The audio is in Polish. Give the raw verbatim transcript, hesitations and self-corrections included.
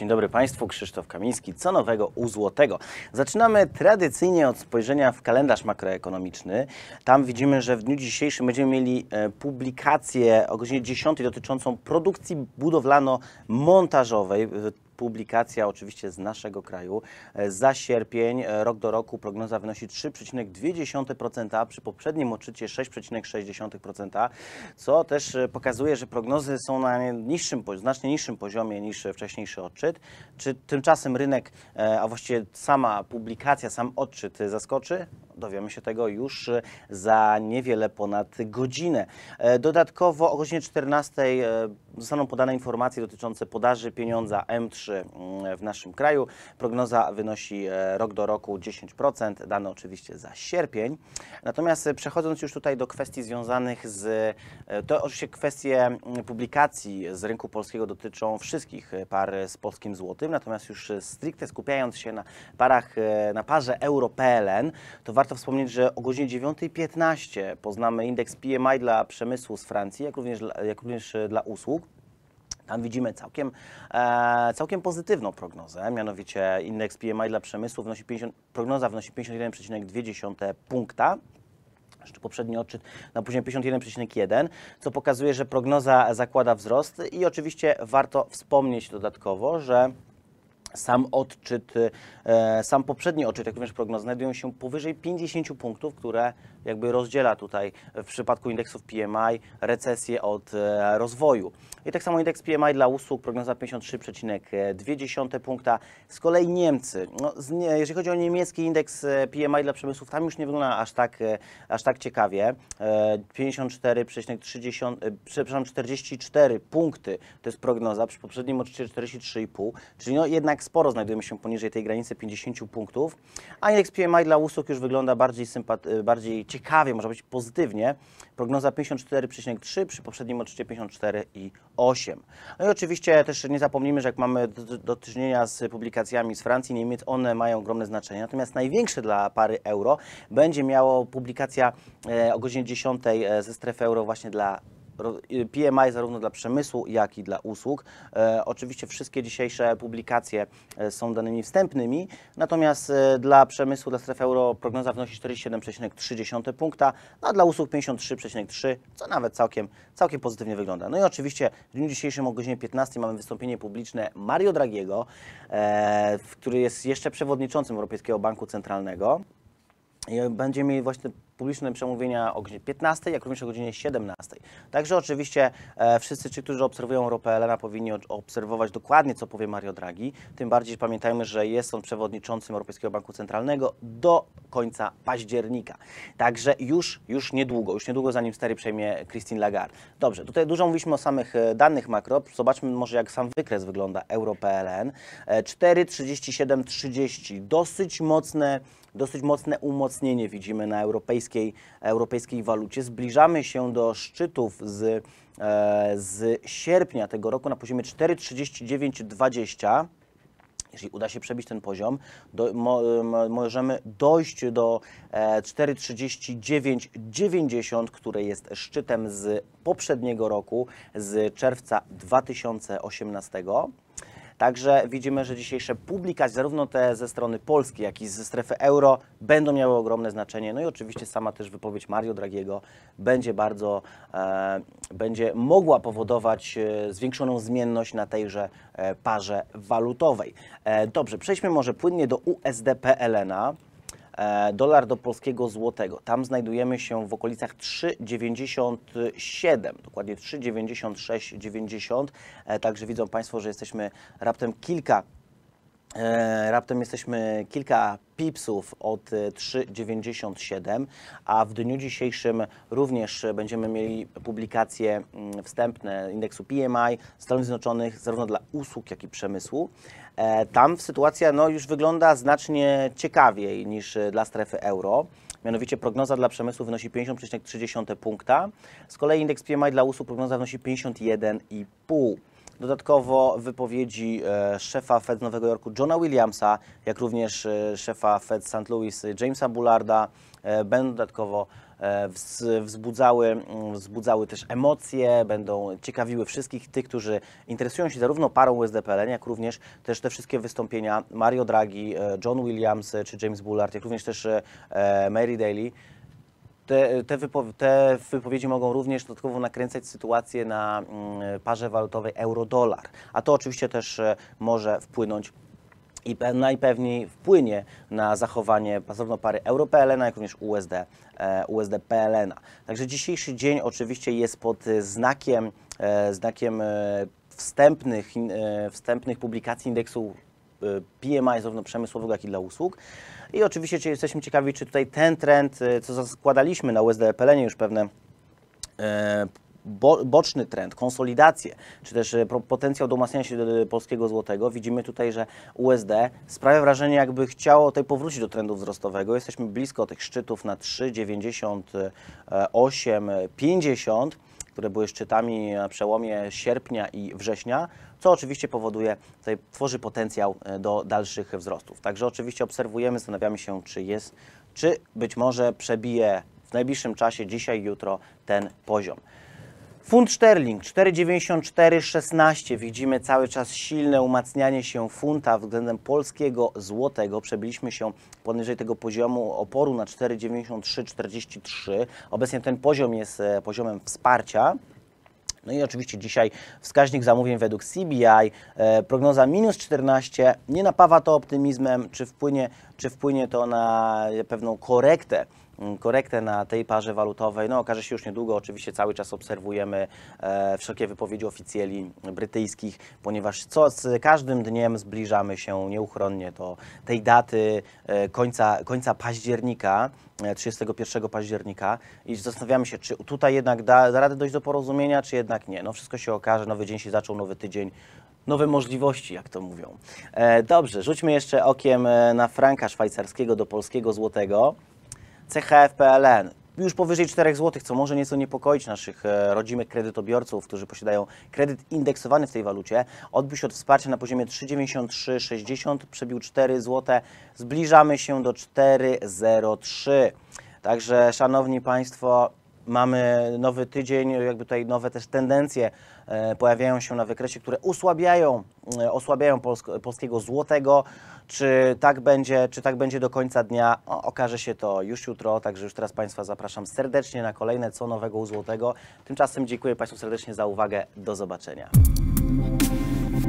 Dzień dobry Państwu, Krzysztof Kamiński. Co nowego u złotego? Zaczynamy tradycyjnie od spojrzenia w kalendarz makroekonomiczny. Tam widzimy, że w dniu dzisiejszym będziemy mieli publikację o godzinie dziesiątej dotyczącą produkcji budowlano-montażowej. Publikacja oczywiście z naszego kraju. Za sierpień rok do roku prognoza wynosi trzy przecinek dwa procent, przy poprzednim odczycie sześć przecinek sześć procent, co też pokazuje, że prognozy są na niższym, znacznie niższym poziomie niż wcześniejszy odczyt. Czy tymczasem rynek, a właściwie sama publikacja, sam odczyt zaskoczy? Dowiemy się tego już za niewiele ponad godzinę. Dodatkowo o godzinie czternastej zostaną podane informacje dotyczące podaży pieniądza M trzy w naszym kraju. Prognoza wynosi rok do roku dziesięć procent, dane oczywiście za sierpień. Natomiast przechodząc już tutaj do kwestii związanych z... To oczywiście kwestie publikacji z rynku polskiego dotyczą wszystkich par z polskim złotym, natomiast już stricte skupiając się na parach, na parze euro P L N, to warto wspomnieć, że o godzinie dziewiątej piętnaście poznamy indeks P M I dla przemysłu z Francji, jak również, jak również dla usług. Tam widzimy całkiem, e, całkiem pozytywną prognozę, mianowicie indeks P M I dla przemysłu wynosi pięćdziesiąt, prognoza wynosi pięćdziesiąt jeden przecinek dwa punkta. Jeszcze poprzedni odczyt na poziomie pięćdziesiąt jeden przecinek jeden, co pokazuje, że prognoza zakłada wzrost i oczywiście warto wspomnieć dodatkowo, że Sam odczyt, sam poprzedni odczyt, jak również prognoz, znajdują się powyżej pięćdziesięciu punktów, które jakby rozdziela tutaj w przypadku indeksów P M I recesję od rozwoju. I tak samo indeks P M I dla usług, prognoza pięćdziesiąt trzy przecinek dwa punkta. Z kolei Niemcy, no, jeżeli chodzi o niemiecki indeks P M I dla przemysłów, tam już nie wygląda aż tak, aż tak ciekawie. pięćdziesiąt cztery przecinek trzydzieści, przepraszam, czterdzieści cztery punkty to jest prognoza, przy poprzednim odczycie czterdzieści trzy przecinek pięć, czyli no jednak sporo znajdujemy się poniżej tej granicy pięćdziesięciu punktów, a indeks P M I dla usług już wygląda bardziej, bardziej ciekawie, może być pozytywnie. Prognoza pięćdziesiąt cztery przecinek trzy, przy poprzednim odczycie pięćdziesiąt cztery przecinek osiem. No i oczywiście też nie zapomnijmy, że jak mamy do, do czynienia z publikacjami z Francji, Niemiec, one mają ogromne znaczenie. Natomiast największe dla pary euro będzie miało publikacja e, o godzinie dziesiątej e, ze strefy euro właśnie dla P M I zarówno dla przemysłu, jak i dla usług. E, oczywiście wszystkie dzisiejsze publikacje e, są danymi wstępnymi, natomiast e, dla przemysłu, dla strefy euro prognoza wynosi czterdzieści siedem przecinek trzy punkta, a dla usług pięćdziesiąt trzy przecinek trzy, co nawet całkiem, całkiem pozytywnie wygląda. No i oczywiście w dniu dzisiejszym o godzinie piętnastej mamy wystąpienie publiczne Mario Draghiego, e, który jest jeszcze przewodniczącym Europejskiego Banku Centralnego. Będziemy mieli właśnie publiczne przemówienia o godzinie piętnastej, jak również o godzinie siedemnastej. Także oczywiście e, wszyscy ci, którzy obserwują euro P L N, powinni obserwować dokładnie, co powie Mario Draghi. Tym bardziej pamiętajmy, że jest on przewodniczącym Europejskiego Banku Centralnego do końca października. Także już, już niedługo, już niedługo zanim stery przejmie Christine Lagarde. Dobrze, tutaj dużo mówiliśmy o samych danych makro. Zobaczmy może, jak sam wykres wygląda euro P L N. E, cztery trzydzieści siedem trzydzieści, dosyć mocne, dosyć mocne umocnienie widzimy na europejskim europejskiej walucie. Zbliżamy się do szczytów z, e, z sierpnia tego roku na poziomie cztery trzydzieści dziewięć dwadzieścia. Jeżeli uda się przebić ten poziom, do, mo, możemy dojść do e, cztery trzydzieści dziewięć dziewięćdziesiąt, które jest szczytem z poprzedniego roku, z czerwca dwa tysiące osiemnastego. Także widzimy, że dzisiejsze publikacje, zarówno te ze strony Polski, jak i ze strefy euro, będą miały ogromne znaczenie. No i oczywiście sama też wypowiedź Mario Draghiego będzie bardzo, e, będzie mogła powodować e, zwiększoną zmienność na tejże e, parze walutowej. E, dobrze, przejdźmy może płynnie do U S D P L N-a. Dolar do polskiego złotego. Tam znajdujemy się w okolicach trzy dziewięćdziesiąt siedem, dokładnie trzy dziewięćdziesiąt sześć dziewięćdziesiąt. Także widzą Państwo, że jesteśmy raptem kilka, raptem jesteśmy kilka pipsów od trzy dziewięćdziesiąt siedem, a w dniu dzisiejszym również będziemy mieli publikacje wstępne indeksu P M I Stanów Zjednoczonych zarówno dla usług, jak i przemysłu. Tam sytuacja no, już wygląda znacznie ciekawiej niż dla strefy euro. Mianowicie prognoza dla przemysłu wynosi pięćdziesiąt przecinek trzy punkta. Z kolei indeks P M I dla usług prognoza wynosi pięćdziesiąt jeden przecinek pięć. Dodatkowo wypowiedzi e, szefa Fed z Nowego Jorku Johna Williamsa, jak również e, szefa Fed Saint Louis Jamesa Bullarda e, będą dodatkowo wzbudzały, wzbudzały też emocje, będą ciekawiły wszystkich tych, którzy interesują się zarówno parą U S D P L N, jak również też te wszystkie wystąpienia Mario Draghi, John Williams czy James Bullard, jak również też Mary Daly. Te, te, wypowiedzi, te wypowiedzi mogą również dodatkowo nakręcać sytuację na parze walutowej euro-dolar, a to oczywiście też może wpłynąć i najpewniej wpłynie na zachowanie zarówno pary euro P L N, jak również U S D P L N. Także dzisiejszy dzień oczywiście jest pod znakiem, znakiem wstępnych, wstępnych publikacji indeksu P M I zarówno przemysłowego, jak i dla usług. I oczywiście jesteśmy ciekawi, czy tutaj ten trend, co zakładaliśmy na U S D P L N, już pewne bo, boczny trend, konsolidację, czy też potencjał do umacniania się polskiego złotego. Widzimy tutaj, że U S D sprawia wrażenie, jakby chciało tutaj powrócić do trendu wzrostowego. Jesteśmy blisko tych szczytów na trzy dziewięćdziesiąt osiem pięćdziesiąt, które były szczytami na przełomie sierpnia i września, co oczywiście powoduje, tutaj tworzy potencjał do dalszych wzrostów. Także oczywiście obserwujemy, zastanawiamy się, czy jest, czy być może przebije w najbliższym czasie, dzisiaj, jutro, ten poziom. Funt sterling cztery dziewięćdziesiąt cztery szesnaście. Widzimy cały czas silne umacnianie się funta względem polskiego złotego. Przebiliśmy się poniżej tego poziomu oporu na cztery dziewięćdziesiąt trzy czterdzieści trzy. Obecnie ten poziom jest poziomem wsparcia. No i oczywiście dzisiaj wskaźnik zamówień według C B I, e, prognoza minus czternaście, nie napawa to optymizmem, czy wpłynie, czy wpłynie to na pewną korektę, korektę na tej parze walutowej. No okaże się już niedługo, oczywiście cały czas obserwujemy e, wszelkie wypowiedzi oficjeli brytyjskich, ponieważ co, z każdym dniem zbliżamy się nieuchronnie do tej daty e, końca, końca października, trzydziestego pierwszego października, i zastanawiamy się, czy tutaj jednak da, da radę dojść do porozumienia, czy jednak nie. No wszystko się okaże, nowy dzień się zaczął, nowy tydzień, nowe możliwości, jak to mówią. E, dobrze, rzućmy jeszcze okiem na franka szwajcarskiego do polskiego złotego. C H F P L N już powyżej czterech złotych, co może nieco niepokoić naszych rodzimych kredytobiorców, którzy posiadają kredyt indeksowany w tej walucie. Odbił się od wsparcia na poziomie trzy dziewięćdziesiąt trzy sześćdziesiąt, przebił cztery złote, zbliżamy się do cztery zero trzy. Także, szanowni Państwo, mamy nowy tydzień, jakby tutaj nowe też tendencje pojawiają się na wykresie, które usłabiają, osłabiają polsko, polskiego złotego. Czy tak będzie, czy tak będzie do końca dnia? O, okaże się to już jutro, także już teraz Państwa zapraszam serdecznie na kolejne Co Nowego u Złotego. Tymczasem dziękuję Państwu serdecznie za uwagę. Do zobaczenia.